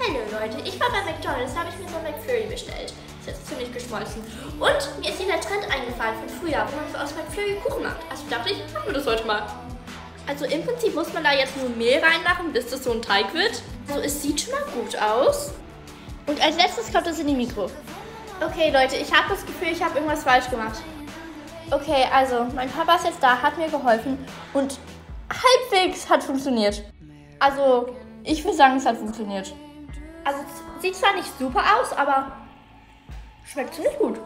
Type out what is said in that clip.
Hallo Leute, ich war bei McDonald's, habe ich mir so ein McFlurry bestellt. Ist jetzt ziemlich geschmolzen. Und mir ist dieser Trend eingefallen von früher, wo man aus McFlurry Kuchen macht. Also dachte ich, machen wir das heute mal. Also im Prinzip muss man da jetzt nur Mehl reinmachen, bis das so ein Teig wird. Also es sieht schon mal gut aus. Und als letztes kommt das in die Mikro. Okay Leute, ich habe das Gefühl, ich habe irgendwas falsch gemacht. Okay, also mein Papa ist jetzt da, hat mir geholfen und halbwegs hat funktioniert. Also ich würde sagen, es hat funktioniert. Also es sieht zwar nicht super aus, aber schmeckt ziemlich gut.